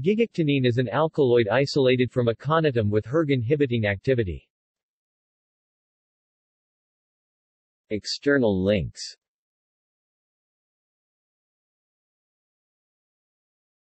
Gigactinine is an alkaloid isolated from aconitum with hERG-inhibiting activity. External links.